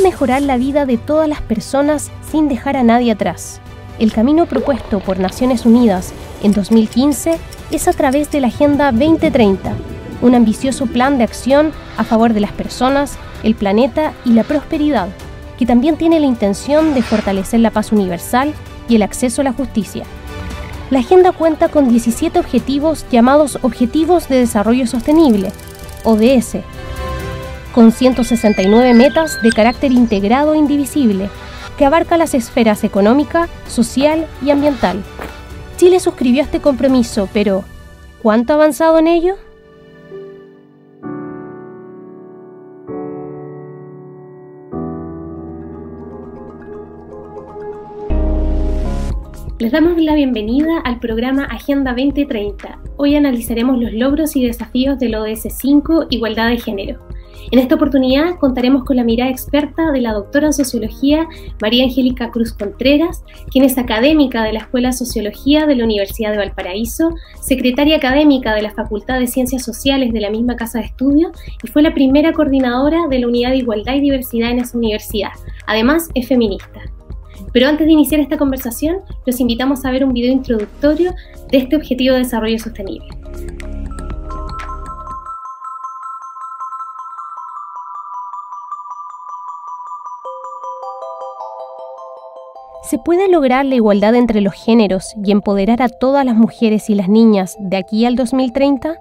¿Cómo mejorar la vida de todas las personas sin dejar a nadie atrás? El camino propuesto por Naciones Unidas en 2015 es a través de la Agenda 2030, un ambicioso plan de acción a favor de las personas, el planeta y la prosperidad, que también tiene la intención de fortalecer la paz universal y el acceso a la justicia. La agenda cuenta con 17 objetivos llamados Objetivos de Desarrollo Sostenible, ODS, con 169 metas de carácter integrado e indivisible, que abarca las esferas económica, social y ambiental. Chile suscribió este compromiso, pero ¿cuánto ha avanzado en ello? Les damos la bienvenida al programa Agenda 2030. Hoy analizaremos los logros y desafíos del ODS 5, Igualdad de Género. En esta oportunidad contaremos con la mirada experta de la doctora en Sociología María Angélica Cruz Contreras, quien es académica de la Escuela de Sociología de la Universidad de Valparaíso, secretaria académica de la Facultad de Ciencias Sociales de la misma casa de estudio y fue la primera coordinadora de la Unidad de Igualdad y Diversidad en esa universidad. Además, es feminista. Pero antes de iniciar esta conversación, los invitamos a ver un video introductorio de este Objetivo de Desarrollo Sostenible. ¿Se puede lograr la igualdad entre los géneros y empoderar a todas las mujeres y las niñas de aquí al 2030?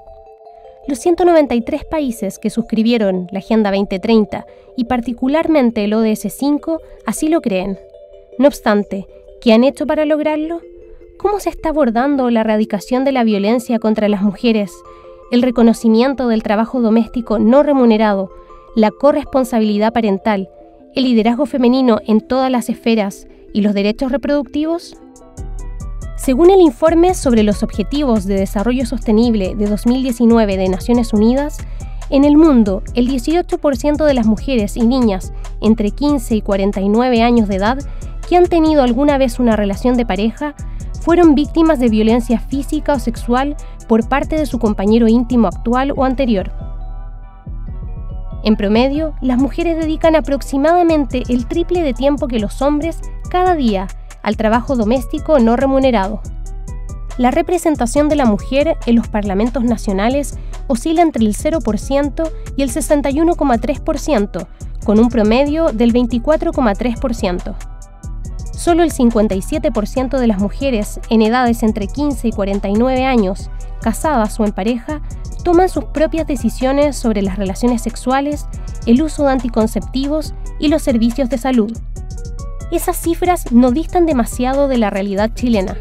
Los 193 países que suscribieron la Agenda 2030 y particularmente el ODS 5 así lo creen. No obstante, ¿qué han hecho para lograrlo? ¿Cómo se está abordando la erradicación de la violencia contra las mujeres, el reconocimiento del trabajo doméstico no remunerado, la corresponsabilidad parental, el liderazgo femenino en todas las esferas y los derechos reproductivos? Según el informe sobre los Objetivos de Desarrollo Sostenible de 2019 de Naciones Unidas, en el mundo, el 18% de las mujeres y niñas entre 15 y 49 años de edad que han tenido alguna vez una relación de pareja fueron víctimas de violencia física o sexual por parte de su compañero íntimo actual o anterior. En promedio, las mujeres dedican aproximadamente el triple de tiempo que los hombres cada día al trabajo doméstico no remunerado. La representación de la mujer en los parlamentos nacionales oscila entre el 0% y el 61,3%, con un promedio del 24,3%. Solo el 57% de las mujeres en edades entre 15 y 49 años, casadas o en pareja, toman sus propias decisiones sobre las relaciones sexuales, el uso de anticonceptivos y los servicios de salud. Esas cifras no distan demasiado de la realidad chilena.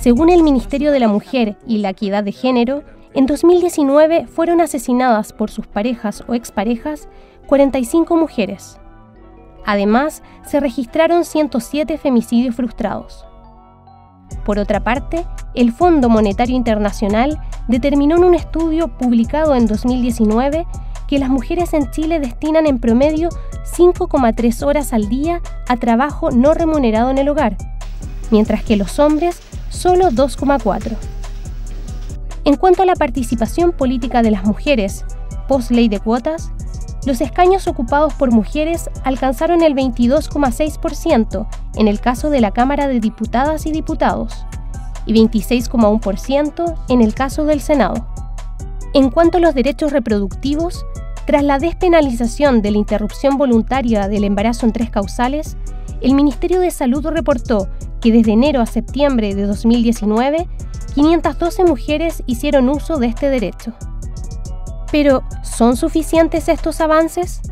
Según el Ministerio de la Mujer y la Equidad de Género, en 2019 fueron asesinadas por sus parejas o exparejas 45 mujeres. Además, se registraron 107 femicidios frustrados. Por otra parte, el Fondo Monetario Internacional determinó en un estudio publicado en 2019 que las mujeres en Chile destinan en promedio 5,3 horas al día a trabajo no remunerado en el hogar, mientras que los hombres solo 2,4. En cuanto a la participación política de las mujeres, post-ley de cuotas, los escaños ocupados por mujeres alcanzaron el 22,6% en el caso de la Cámara de Diputadas y Diputados y 26,1% en el caso del Senado. En cuanto a los derechos reproductivos, tras la despenalización de la interrupción voluntaria del embarazo en 3 causales, el Ministerio de Salud reportó que desde enero a septiembre de 2019, 512 mujeres hicieron uso de este derecho. Pero, ¿son suficientes estos avances?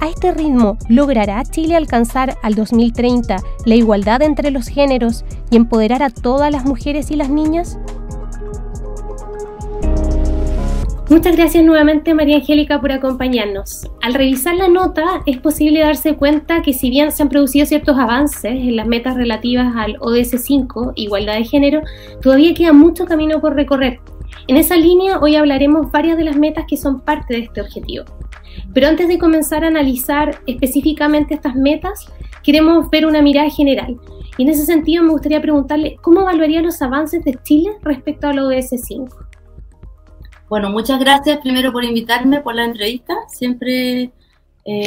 ¿A este ritmo logrará Chile alcanzar al 2030 la igualdad entre los géneros y empoderar a todas las mujeres y las niñas? Muchas gracias nuevamente, María Angélica, por acompañarnos. Al revisar la nota, es posible darse cuenta que si bien se han producido ciertos avances en las metas relativas al ODS 5, Igualdad de Género, todavía queda mucho camino por recorrer. En esa línea, hoy hablaremos varias de las metas que son parte de este objetivo. Pero antes de comenzar a analizar específicamente estas metas, queremos ver una mirada general. Y en ese sentido, me gustaría preguntarle, ¿cómo evaluaría los avances de Chile respecto al ODS 5? Bueno, muchas gracias primero por invitarme, por la entrevista. Siempre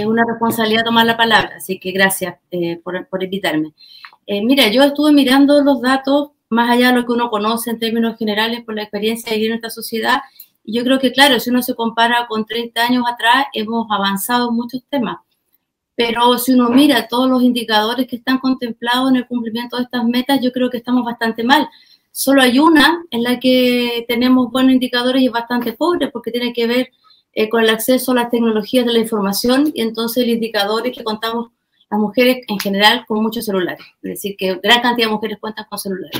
una responsabilidad tomar la palabra, así que gracias por invitarme. Mira, yo estuve mirando los datos, más allá de lo que uno conoce en términos generales por la experiencia de vivir en esta sociedad, y yo creo que, claro, si uno se compara con 30 años atrás, hemos avanzado en muchos temas. Pero si uno mira todos los indicadores que están contemplados en el cumplimiento de estas metas, yo creo que estamos bastante mal. Solo hay una en la que tenemos buenos indicadores y bastante pobres, porque tiene que ver con el acceso a las tecnologías de la información, y entonces el indicador es que contamos las mujeres en general con muchos celulares, es decir, que gran cantidad de mujeres cuentan con celulares.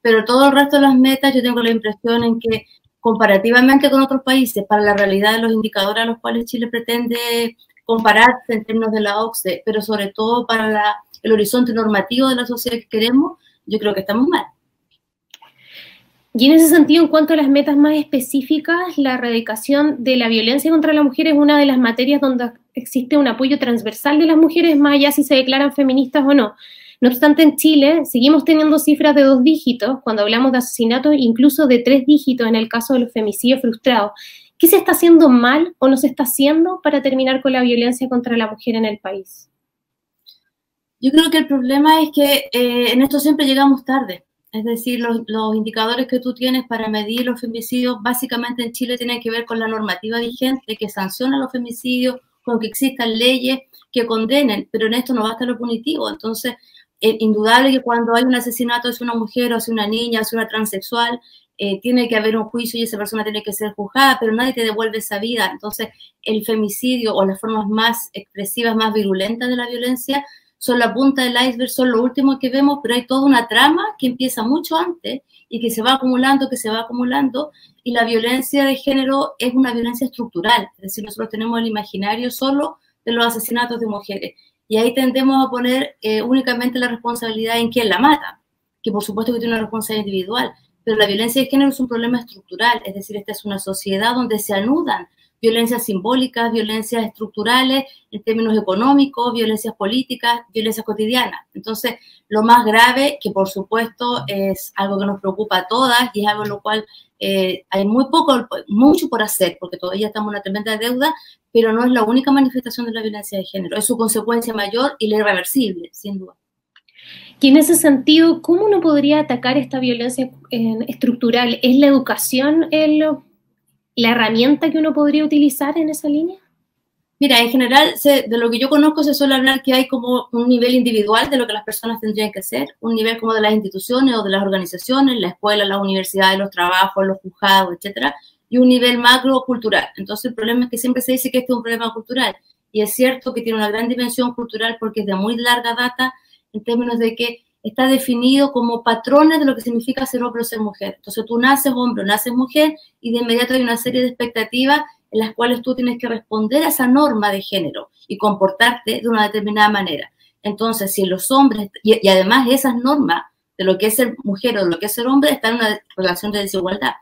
Pero todo el resto de las metas, yo tengo la impresión en que comparativamente con otros países, para la realidad de los indicadores a los cuales Chile pretende compararse en términos de la OCDE, pero sobre todo para el horizonte normativo de la sociedad que queremos, yo creo que estamos mal. Y en ese sentido, en cuanto a las metas más específicas, la erradicación de la violencia contra la mujer es una de las materias donde existe un apoyo transversal de las mujeres, más allá si se declaran feministas o no. No obstante, en Chile seguimos teniendo cifras de 2 dígitos, cuando hablamos de asesinatos, incluso de 3 dígitos en el caso de los femicidios frustrados. ¿Qué se está haciendo mal o no se está haciendo para terminar con la violencia contra la mujer en el país? Yo creo que el problema es que en esto siempre llegamos tarde. Es decir, los indicadores que tú tienes para medir los femicidios básicamente en Chile tienen que ver con la normativa vigente que sanciona los femicidios, con que existan leyes que condenen, pero en esto no basta lo punitivo. Entonces, es indudable que cuando hay un asesinato hacia una mujer o hacia una niña, hacia una transexual, tiene que haber un juicio y esa persona tiene que ser juzgada, pero nadie te devuelve esa vida. Entonces, el femicidio o las formas más expresivas, más virulentas de la violencia son la punta del iceberg, son lo último que vemos, pero hay toda una trama que empieza mucho antes y que se va acumulando, y la violencia de género es una violencia estructural, es decir, nosotros tenemos el imaginario solo de los asesinatos de mujeres, y ahí tendemos a poner únicamente la responsabilidad en quien la mata, que por supuesto que tiene una responsabilidad individual, pero la violencia de género es un problema estructural, es decir, esta es una sociedad donde se anudan violencias simbólicas, violencias estructurales, en términos económicos, violencias políticas, violencias cotidianas. Entonces, lo más grave, que por supuesto es algo que nos preocupa a todas y es algo en lo cual hay mucho por hacer, porque todavía estamos en una tremenda deuda, pero no es la única manifestación de la violencia de género, es su consecuencia mayor y la irreversible, sin duda. Y en ese sentido, ¿cómo uno podría atacar esta violencia estructural? ¿Es la educación la herramienta que uno podría utilizar en esa línea? Mira, en general, de lo que yo conozco se suele hablar que hay como un nivel individual de lo que las personas tendrían que hacer, un nivel como de las instituciones o de las organizaciones, la escuela, las universidades, los trabajos, los juzgados, etcétera, y un nivel macro cultural. Entonces, el problema es que siempre se dice que este es un problema cultural, y es cierto que tiene una gran dimensión cultural porque es de muy larga data en términos de que está definido como patrones de lo que significa ser hombre o ser mujer. Entonces tú naces hombre o naces mujer y de inmediato hay una serie de expectativas en las cuales tú tienes que responder a esa norma de género y comportarte de una determinada manera. Entonces si los hombres, y además esas normas de lo que es ser mujer o de lo que es ser hombre están en una relación de desigualdad.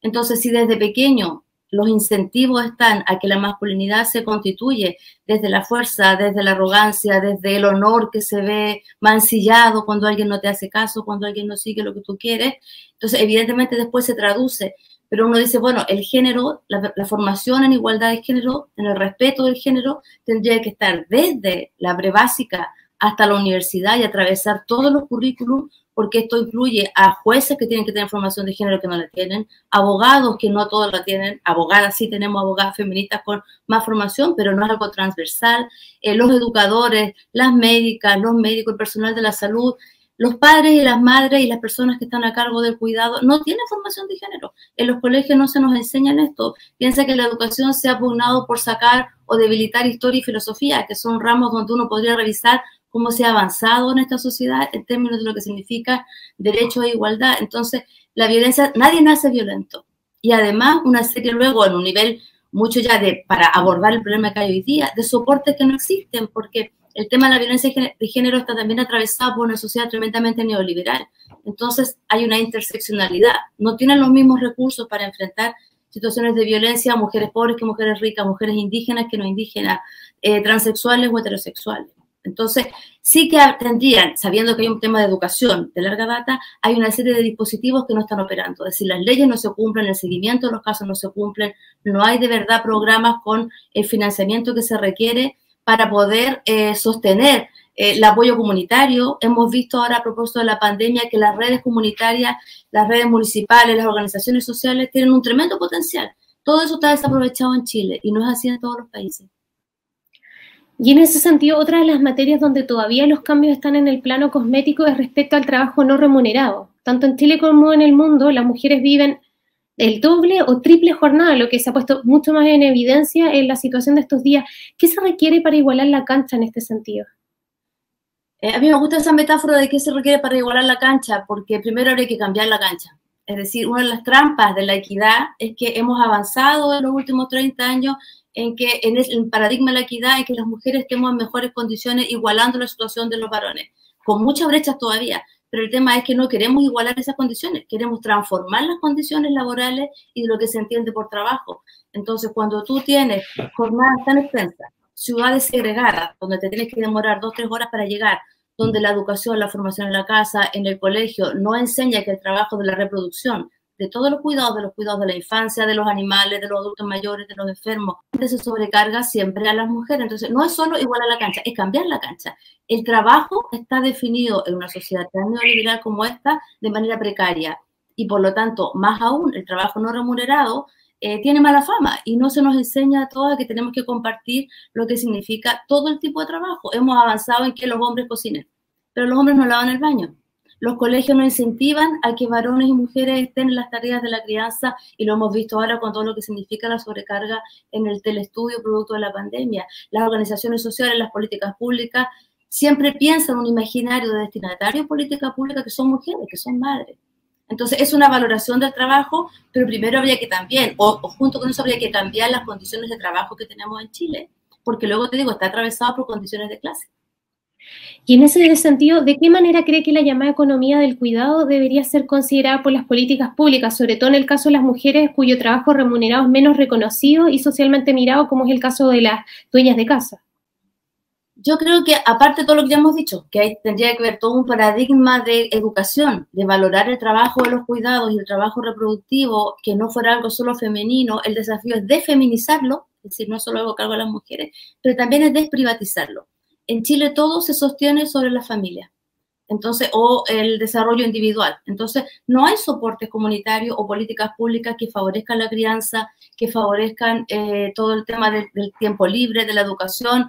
Entonces si desde pequeño los incentivos están a que la masculinidad se constituye desde la fuerza, desde la arrogancia, desde el honor que se ve mancillado cuando alguien no te hace caso, cuando alguien no sigue lo que tú quieres. Entonces, evidentemente después se traduce, pero uno dice, bueno, el género, la formación en igualdad de género, en el respeto del género, tendría que estar desde la prebásica hasta la universidad y atravesar todos los currículums, porque esto incluye a jueces que tienen que tener formación de género que no la tienen, abogados que no todos la tienen, abogadas, sí tenemos abogadas feministas con más formación, pero no es algo transversal, los educadores, las médicas, los médicos, el personal de la salud, los padres y las madres y las personas que están a cargo del cuidado no tienen formación de género. En los colegios no se nos enseñan esto. Piensa que la educación se ha pugnado por sacar o debilitar historia y filosofía, que son ramos donde uno podría revisar cómo se ha avanzado en esta sociedad en términos de lo que significa derecho e igualdad. Entonces, la violencia, nadie nace violento. Y además, una serie luego, en un nivel mucho ya para abordar el problema que hay hoy día, de soportes que no existen, porque el tema de la violencia de género está también atravesado por una sociedad tremendamente neoliberal. Entonces, hay una interseccionalidad. No tienen los mismos recursos para enfrentar situaciones de violencia, mujeres pobres que mujeres ricas, mujeres indígenas que no indígenas, transexuales o heterosexuales. Entonces, sí que tendrían, sabiendo que hay un tema de educación de larga data, hay una serie de dispositivos que no están operando. Es decir, las leyes no se cumplen, el seguimiento de los casos no se cumplen, no hay de verdad programas con el financiamiento que se requiere para poder sostener el apoyo comunitario. Hemos visto ahora a propósito de la pandemia que las redes comunitarias, las redes municipales, las organizaciones sociales tienen un tremendo potencial. Todo eso está desaprovechado en Chile y no es así en todos los países. Y en ese sentido, otra de las materias donde todavía los cambios están en el plano cosmético es respecto al trabajo no remunerado. Tanto en Chile como en el mundo, las mujeres viven el doble o triple jornada, lo que se ha puesto mucho más en evidencia en la situación de estos días. ¿Qué se requiere para igualar la cancha en este sentido? A mí me gusta esa metáfora de qué se requiere para igualar la cancha, porque primero habría que cambiar la cancha. Es decir, una de las trampas de la equidad es que hemos avanzado en los últimos 30 años en que en el paradigma de la equidad es que las mujeres estemos en mejores condiciones igualando la situación de los varones, con muchas brechas todavía, pero el tema es que no queremos igualar esas condiciones, queremos transformar las condiciones laborales y lo que se entiende por trabajo. Entonces, cuando tú tienes jornadas tan extensas, ciudades segregadas, donde te tienes que demorar 2 o 3 horas para llegar, donde la educación, la formación en la casa, en el colegio, no enseña que el trabajo de la reproducción, de todos los cuidados de la infancia, de los animales, de los adultos mayores, de los enfermos, se sobrecarga siempre a las mujeres. Entonces, no es solo igualar la cancha, es cambiar la cancha. El trabajo está definido en una sociedad tan neoliberal como esta de manera precaria y, por lo tanto, más aún, el trabajo no remunerado tiene mala fama y no se nos enseña a todas que tenemos que compartir lo que significa todo el tipo de trabajo. Hemos avanzado en que los hombres cocinen, pero los hombres no lavan el baño. Los colegios no incentivan a que varones y mujeres estén en las tareas de la crianza y lo hemos visto ahora con todo lo que significa la sobrecarga en el telestudio producto de la pandemia. Las organizaciones sociales, las políticas públicas, siempre piensan un imaginario de destinatario de política pública que son mujeres, que son madres. Entonces, es una valoración del trabajo, pero primero habría que también, o junto con eso habría que cambiar las condiciones de trabajo que tenemos en Chile, porque luego te digo, está atravesado por condiciones de clase. Y en ese sentido, ¿de qué manera cree que la llamada economía del cuidado debería ser considerada por las políticas públicas, sobre todo en el caso de las mujeres cuyo trabajo remunerado es menos reconocido y socialmente mirado, como es el caso de las dueñas de casa? Yo creo que, aparte de todo lo que ya hemos dicho, que ahí tendría que ver todo un paradigma de educación, de valorar el trabajo de los cuidados y el trabajo reproductivo, que no fuera algo solo femenino. El desafío es desfeminizarlo, es decir, no solo evocarlo a las mujeres, pero también es desprivatizarlo. En Chile todo se sostiene sobre la familia, entonces, o el desarrollo individual. Entonces, no hay soportes comunitarios o políticas públicas que favorezcan la crianza, que favorezcan todo el tema del tiempo libre, de la educación,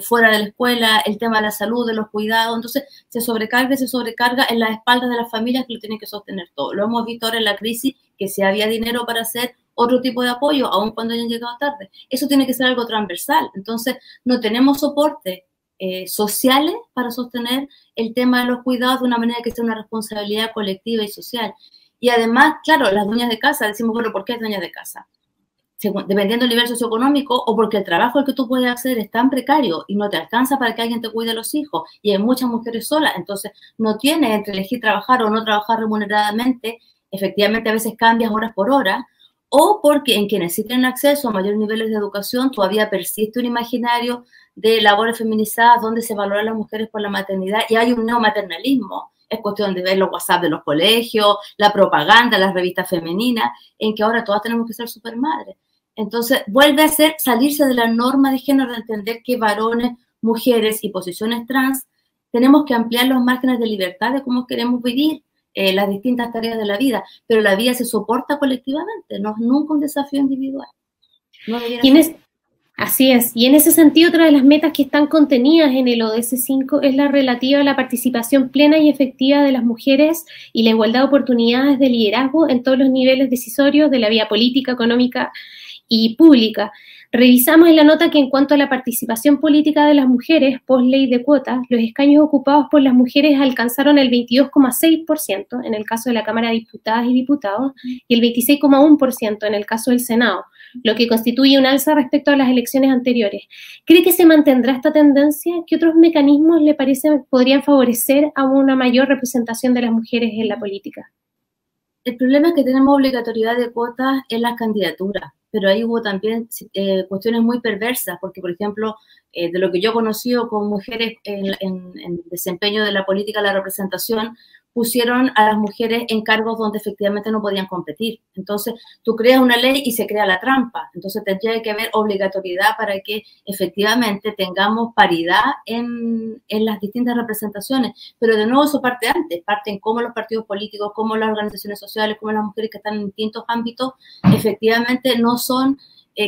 fuera de la escuela, el tema de la salud, de los cuidados. Entonces, se sobrecarga en las espaldas de las familias que lo tienen que sostener todo. Lo hemos visto ahora en la crisis, que si había dinero para hacer otro tipo de apoyo, aun cuando hayan llegado tarde. Eso tiene que ser algo transversal. Entonces, no tenemos soporte sociales para sostener el tema de los cuidados de una manera que sea una responsabilidad colectiva y social. Y además, claro, las dueñas de casa, decimos, bueno, ¿por qué dueñas de casa? Dependiendo del nivel socioeconómico o porque el trabajo al que tú puedes acceder es tan precario y no te alcanza para que alguien te cuide a los hijos y hay muchas mujeres solas, entonces no tienes entre elegir trabajar o no trabajar remuneradamente, efectivamente a veces cambias horas por hora, o porque en quienes sí tienen acceso a mayores niveles de educación todavía persiste un imaginario de labores feminizadas donde se valoran las mujeres por la maternidad y hay un neomaternalismo. Es cuestión de ver los WhatsApp de los colegios, la propaganda, las revistas femeninas, en que ahora todas tenemos que ser supermadres. Entonces, vuelve a ser salirse de la norma de género, de entender que varones, mujeres y posiciones trans tenemos que ampliar los márgenes de libertad de cómo queremos vivir las distintas tareas de la vida, pero la vida se soporta colectivamente, no es nunca un desafío individual. No debiera ser. Así es, y en ese sentido otra de las metas que están contenidas en el ODS 5 es la relativa a la participación plena y efectiva de las mujeres y la igualdad de oportunidades de liderazgo en todos los niveles decisorios de la vida política, económica y pública. Revisamos en la nota que en cuanto a la participación política de las mujeres, post ley de cuotas, los escaños ocupados por las mujeres alcanzaron el 22,6% en el caso de la Cámara de Diputadas y Diputados y el 26,1% en el caso del Senado, lo que constituye un alza respecto a las elecciones anteriores. ¿Cree que se mantendrá esta tendencia? ¿Qué otros mecanismos le parece podrían favorecer a una mayor representación de las mujeres en la política? El problema es que tenemos obligatoriedad de cuotas en las candidaturas, pero ahí hubo también cuestiones muy perversas, porque, por ejemplo, de lo que yo he conocido con mujeres en desempeño de la política, la representación, pusieron a las mujeres en cargos donde efectivamente no podían competir. Entonces, tú creas una ley y se crea la trampa. Entonces, tendría que haber obligatoriedad para que efectivamente tengamos paridad en las distintas representaciones. Pero, de nuevo, eso parte antes. Parte en cómo los partidos políticos, cómo las organizaciones sociales, cómo las mujeres que están en distintos ámbitos, efectivamente no son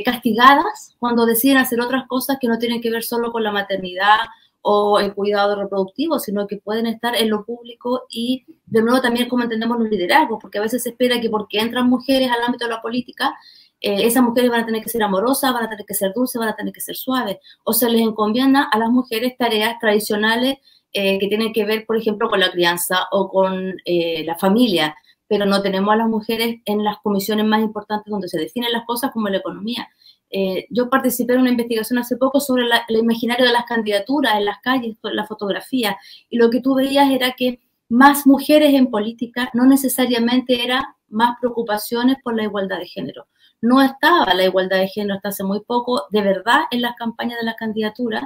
castigadas cuando deciden hacer otras cosas que no tienen que ver solo con la maternidad o el cuidado reproductivo, sino que pueden estar en lo público y, de nuevo, también como entendemos los liderazgos, porque a veces se espera que porque entran mujeres al ámbito de la política, esas mujeres van a tener que ser amorosas, van a tener que ser dulces, van a tener que ser suaves, o se les encomienda a las mujeres tareas tradicionales que tienen que ver, por ejemplo, con la crianza o con la familia, pero no tenemos a las mujeres en las comisiones más importantes donde se definen las cosas como la economía. Yo participé en una investigación hace poco sobre el imaginario de las candidaturas en las calles, la fotografía, y lo que tú veías era que más mujeres en política no necesariamente era más preocupaciones por la igualdad de género. No estaba la igualdad de género hasta hace muy poco, de verdad, en las campañas de las candidaturas.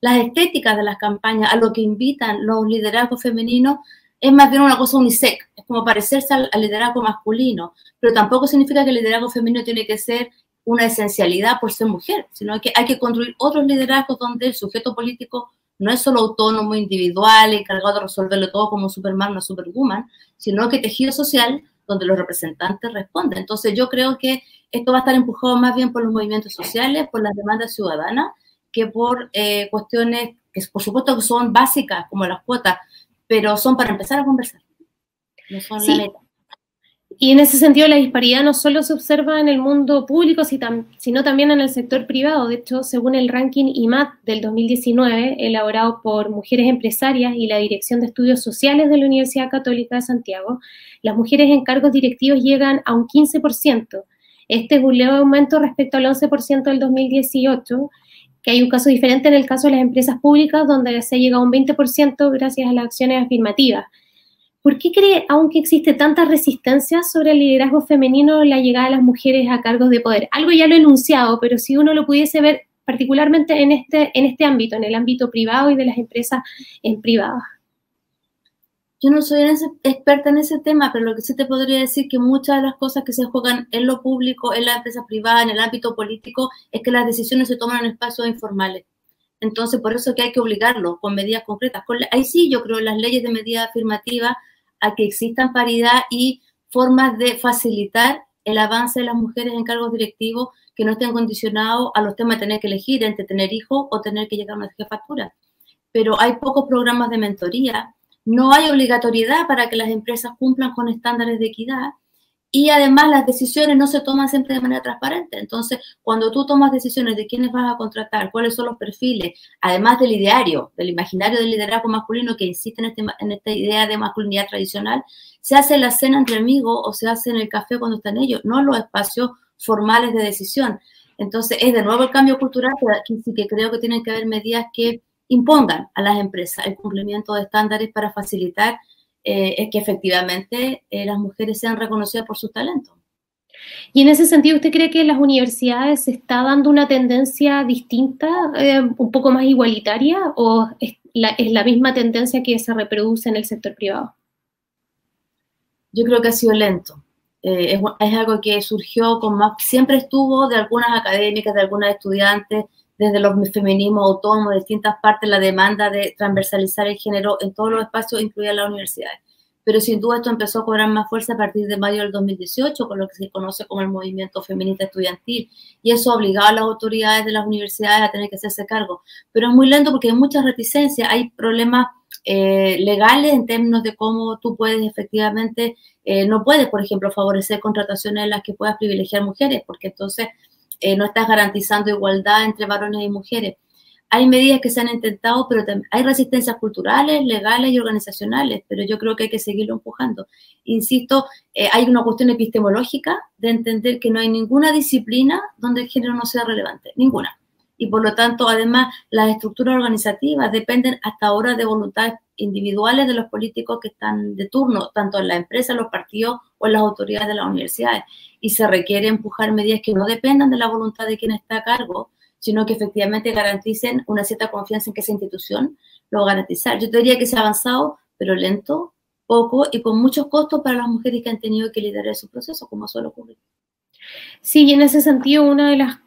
Las estéticas de las campañas, a lo que invitan los liderazgos femeninos, es más bien una cosa unisex, es como parecerse al liderazgo masculino, pero tampoco significa que el liderazgo femenino tiene que ser una esencialidad por ser mujer, sino que hay que construir otros liderazgos donde el sujeto político no es solo autónomo, individual, encargado de resolverlo todo como un Superman, una Superwoman, sino que tejido social donde los representantes responden. Entonces yo creo que esto va a estar empujado más bien por los movimientos sociales, por las demandas ciudadanas, que por cuestiones que por supuesto que son básicas, como las cuotas, pero son para empezar a conversar, no son la meta. Y en ese sentido la disparidad no solo se observa en el mundo público, sino también en el sector privado. De hecho, según el ranking IMAT del 2019, elaborado por Mujeres Empresarias y la Dirección de Estudios Sociales de la Universidad Católica de Santiago, las mujeres en cargos directivos llegan a un 15%. Este es un leve aumento respecto al 11% del 2018, que hay un caso diferente en el caso de las empresas públicas, donde se llega a un 20% gracias a las acciones afirmativas. ¿Por qué cree, aunque existe tanta resistencia sobre el liderazgo femenino, la llegada de las mujeres a cargos de poder? Algo ya lo he enunciado, pero si uno lo pudiese ver particularmente en este ámbito, en el ámbito privado y de las empresas en privado. Yo no soy experta en ese tema, pero lo que sí te podría decir que muchas de las cosas que se juegan en lo público, en las empresas privadas, en el ámbito político, es que las decisiones se toman en espacios informales. Entonces, por eso es que hay que obligarlo con medidas concretas. Ahí sí yo creo en las leyes de medidas afirmativas, a que existan paridad y formas de facilitar el avance de las mujeres en cargos directivos que no estén condicionados a los temas de tener que elegir entre tener hijos o tener que llegar a una jefatura. Pero hay pocos programas de mentoría, no hay obligatoriedad para que las empresas cumplan con estándares de equidad y además las decisiones no se toman siempre de manera transparente. Entonces, cuando tú tomas decisiones de quiénes vas a contratar, cuáles son los perfiles, además del ideario, del imaginario del liderazgo masculino que insiste en esta idea de masculinidad tradicional, se hace la cena entre amigos o se hace en el café cuando están ellos, no en los espacios formales de decisión. Entonces, es de nuevo el cambio cultural, que creo que tienen que haber medidas que impongan a las empresas el cumplimiento de estándares para facilitar que efectivamente las mujeres sean reconocidas por sus talentos. Y en ese sentido, ¿usted cree que en las universidades se está dando una tendencia distinta, un poco más igualitaria, o es la misma tendencia que se reproduce en el sector privado? Yo creo que ha sido lento. Es algo que surgió con más, siempre estuvo de algunas académicas, de algunas estudiantes, desde los feminismos autónomos, distintas partes, la demanda de transversalizar el género en todos los espacios, incluida las universidades. Pero sin duda esto empezó a cobrar más fuerza a partir de mayo del 2018, con lo que se conoce como el movimiento feminista estudiantil, y eso ha obligado a las autoridades de las universidades a tener que hacerse cargo. Pero es muy lento porque hay muchas reticencias, hay problemas legales en términos de cómo tú puedes efectivamente, no puedes, por ejemplo, favorecer contrataciones en las que puedas privilegiar mujeres, porque entonces no estás garantizando igualdad entre varones y mujeres. Hay medidas que se han intentado, pero hay resistencias culturales, legales y organizacionales, pero yo creo que hay que seguirlo empujando. Insisto, hay una cuestión epistemológica de entender que no hay ninguna disciplina donde el género no sea relevante, ninguna. Y por lo tanto, además, las estructuras organizativas dependen hasta ahora de voluntades individuales de los políticos que están de turno, tanto en la empresa, los partidos o en las autoridades de las universidades. Y se requiere empujar medidas que no dependan de la voluntad de quien está a cargo, sino que efectivamente garanticen una cierta confianza en que esa institución lo va a garantizar. Yo te diría que se ha avanzado, pero lento, poco y con muchos costos para las mujeres que han tenido que liderar esos procesos, como suele ocurrir. Sí, y en ese sentido una de las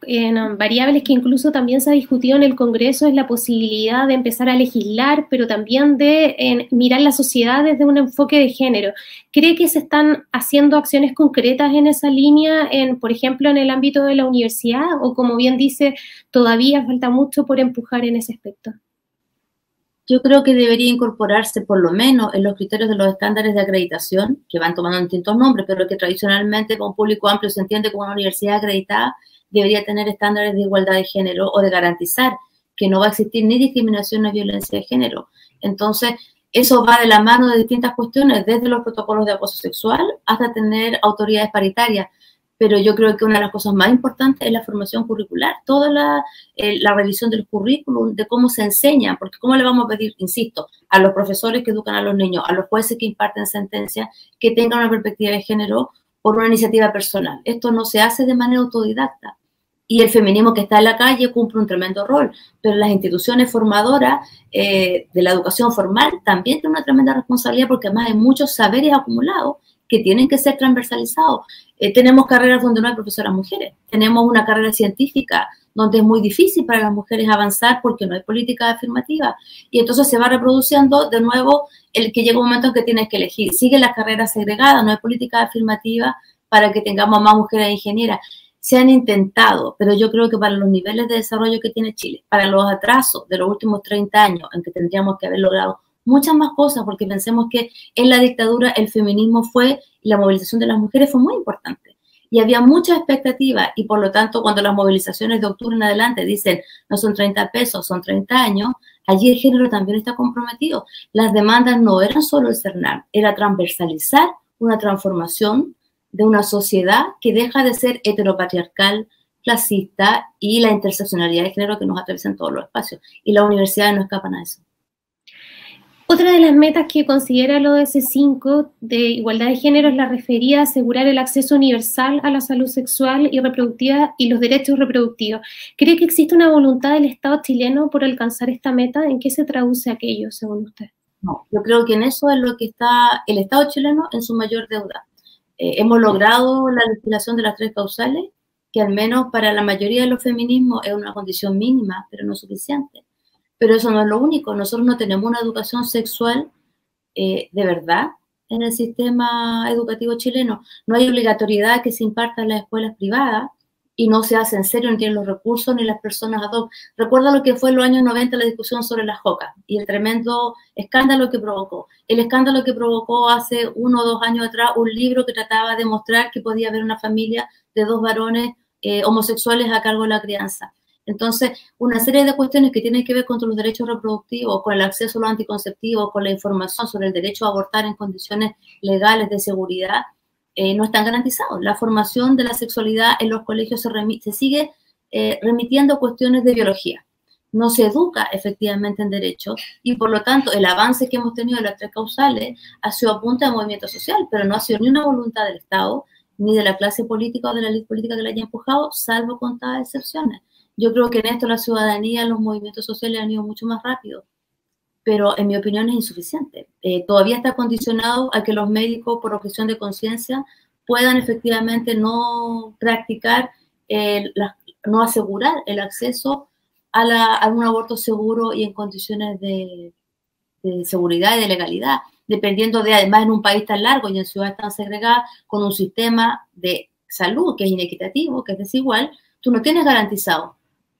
variables que incluso también se ha discutido en el Congreso es la posibilidad de empezar a legislar, pero también de mirar la sociedad desde un enfoque de género. ¿Cree que se están haciendo acciones concretas en esa línea, por ejemplo, en el ámbito de la universidad? O como bien dice, todavía falta mucho por empujar en ese aspecto. Yo creo que debería incorporarse por lo menos en los criterios de los estándares de acreditación, que van tomando distintos nombres, pero que tradicionalmente con público amplio se entiende como una universidad acreditada, debería tener estándares de igualdad de género o de garantizar que no va a existir ni discriminación ni violencia de género. Entonces, eso va de la mano de distintas cuestiones, desde los protocolos de acoso sexual hasta tener autoridades paritarias. Pero yo creo que una de las cosas más importantes es la formación curricular, toda la revisión del currículum, de cómo se enseña, porque cómo le vamos a pedir, insisto, a los profesores que educan a los niños, a los jueces que imparten sentencias, que tengan una perspectiva de género por una iniciativa personal. Esto no se hace de manera autodidacta. Y el feminismo que está en la calle cumple un tremendo rol, pero las instituciones formadoras de la educación formal también tienen una tremenda responsabilidad, porque además hay muchos saberes acumulados que tienen que ser transversalizados. Tenemos carreras donde no hay profesoras mujeres, tenemos una carrera científica donde es muy difícil para las mujeres avanzar porque no hay políticas afirmativas, y entonces se va reproduciendo de nuevo el que llega un momento en que tienes que elegir, siguen las carreras segregadas, no hay políticas afirmativas para que tengamos más mujeres ingenieras. Se han intentado, pero yo creo que para los niveles de desarrollo que tiene Chile, para los atrasos de los últimos 30 años en que tendríamos que haber logrado muchas más cosas, porque pensemos que en la dictadura el feminismo fue, y la movilización de las mujeres fue muy importante. Y había muchas expectativas, y por lo tanto cuando las movilizaciones de octubre en adelante dicen no son 30 pesos, son 30 años, allí el género también está comprometido. Las demandas no eran solo el CERNAM, era transversalizar una transformación de una sociedad que deja de ser heteropatriarcal, clasista, y la interseccionalidad de género que nos atraviesa en todos los espacios. Y las universidades no escapan a eso. Otra de las metas que considera el ODS 5 de igualdad de género es la referida a asegurar el acceso universal a la salud sexual y reproductiva y los derechos reproductivos. ¿Cree que existe una voluntad del Estado chileno por alcanzar esta meta? ¿En qué se traduce aquello, según usted? No, yo creo que en eso es lo que está el Estado chileno en su mayor deuda. Hemos logrado la legislación de las tres causales, que al menos para la mayoría de los feminismos es una condición mínima, pero no suficiente. Pero eso no es lo único. Nosotros no tenemos una educación sexual de verdad en el sistema educativo chileno. No hay obligatoriedad que se imparta en las escuelas privadas y no se hace en serio, no tienen los recursos ni las personas ad hoc. Recuerda lo que fue en los años 90 la discusión sobre las jocas y el tremendo escándalo que provocó. El escándalo que provocó hace 1 o 2 años atrás un libro que trataba de mostrar que podía haber una familia de 2 varones homosexuales a cargo de la crianza. Entonces, una serie de cuestiones que tienen que ver con los derechos reproductivos, con el acceso a los anticonceptivos, con la información sobre el derecho a abortar en condiciones legales de seguridad, no están garantizados. La formación de la sexualidad en los colegios se sigue remitiendo a cuestiones de biología. No se educa efectivamente en derechos y, por lo tanto, el avance que hemos tenido en las tres causales ha sido a punta de movimiento social, pero no ha sido ni una voluntad del Estado, ni de la clase política o de la ley política que la haya empujado, salvo contadas excepciones. Yo creo que en esto la ciudadanía, los movimientos sociales han ido mucho más rápido, pero en mi opinión es insuficiente. Todavía está condicionado a que los médicos, por objeción de conciencia, puedan efectivamente no practicar, no asegurar el acceso a un aborto seguro y en condiciones de seguridad y de legalidad, dependiendo de, además, en un país tan largo y en ciudades tan segregadas, con un sistema de salud que es inequitativo, que es desigual, tú no tienes garantizado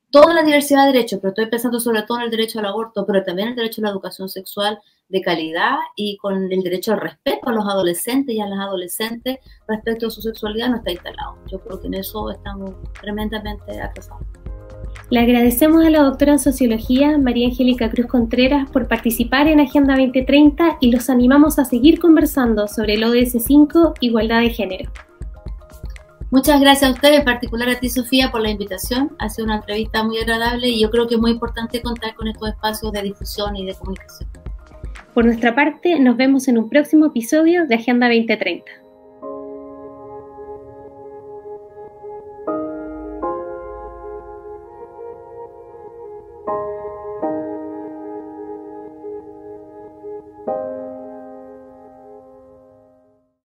toda la diversidad de derechos, pero estoy pensando sobre todo en el derecho al aborto, pero también el derecho a la educación sexual de calidad y con el derecho al respeto a los adolescentes y a las adolescentes respecto a su sexualidad no está instalado. Yo creo que en eso estamos tremendamente atrasados. Le agradecemos a la doctora en Sociología, María Angélica Cruz Contreras, por participar en Agenda 2030 y los animamos a seguir conversando sobre el ODS 5, Igualdad de Género. Muchas gracias a ustedes, en particular a ti, Sofía, por la invitación. Ha sido una entrevista muy agradable y yo creo que es muy importante contar con estos espacios de difusión y de comunicación. Por nuestra parte, nos vemos en un próximo episodio de Agenda 2030.